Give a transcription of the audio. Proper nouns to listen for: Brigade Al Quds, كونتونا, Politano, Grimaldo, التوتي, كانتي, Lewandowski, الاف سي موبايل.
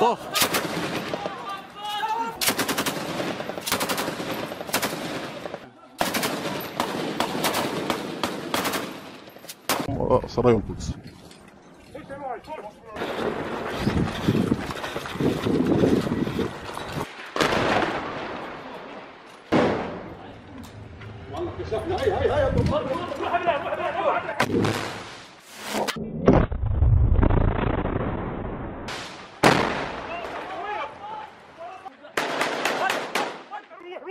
فوق. سرايا القدس. والله كشفنا. هاي روح.